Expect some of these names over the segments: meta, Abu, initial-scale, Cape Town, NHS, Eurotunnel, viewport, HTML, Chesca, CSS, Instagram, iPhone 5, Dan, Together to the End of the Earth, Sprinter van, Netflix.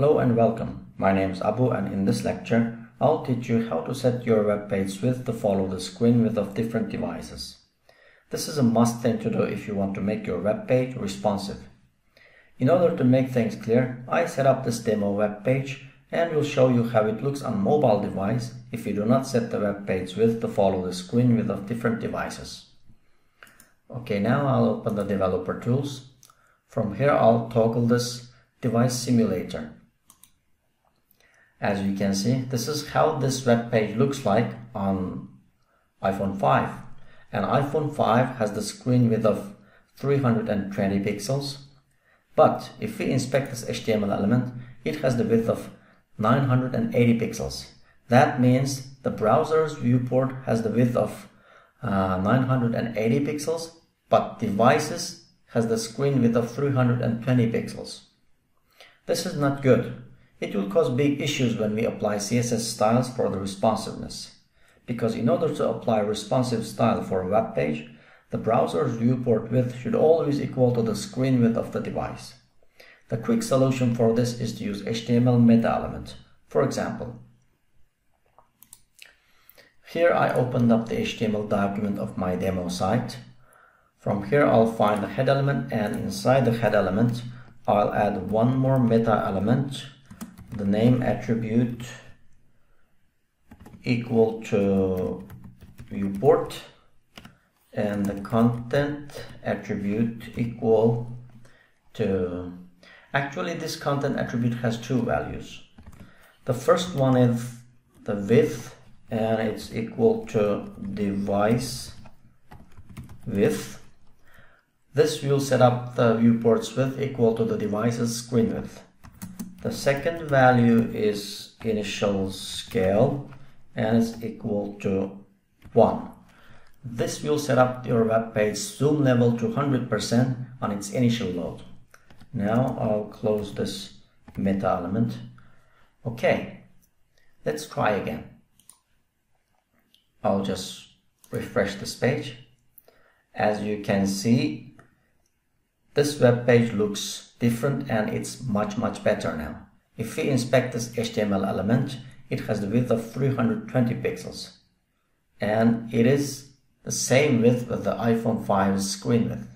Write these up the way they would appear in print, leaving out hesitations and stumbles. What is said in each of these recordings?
Hello and welcome. My name is Abu, and in this lecture I'll teach you how to set your web page width to follow the screen width of different devices. This is a must thing to do if you want to make your web page responsive. In order to make things clear, I set up this demo web page and will show you how it looks on mobile device if you do not set the web page width to follow the screen width of different devices. Okay, now I'll open the developer tools. From here I'll toggle this device simulator. As you can see, this is how this web page looks like on iPhone 5. And iPhone 5 has the screen width of 320 pixels. But if we inspect this HTML element, it has the width of 980 pixels. That means the browser's viewport has the width of 980 pixels, but devices has the screen width of 320 pixels. This is not good. It will cause big issues when we apply CSS styles for the responsiveness. Because in order to apply responsive style for a web page, the browser's viewport width should always equal to the screen width of the device. The quick solution for this is to use HTML meta element. For example, here I opened up the HTML document of my demo site. From here I'll find the head element, and inside the head element I'll add one more meta element. The name attribute equal to viewport, and the content attribute equal to, actually this content attribute has two values. The first one is the width, and it's equal to device width. This will set up the viewport's width equal to the device's screen width. The second value is initial scale, and it's equal to 1. This will set up your web page zoom level to 100% on its initial load. Now I'll close this meta element. Okay, let's try again. I'll just refresh this page. As you can see, this web page looks different, and it's much better now. If we inspect this HTML element, it has the width of 320 pixels, and it is the same width with the iPhone 5's screen width.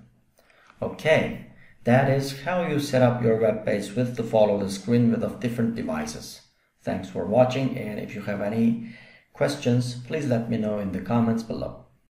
Okay, that is how you set up your web page width to follow the screen width of different devices. Thanks for watching, and if you have any questions, please let me know in the comments below.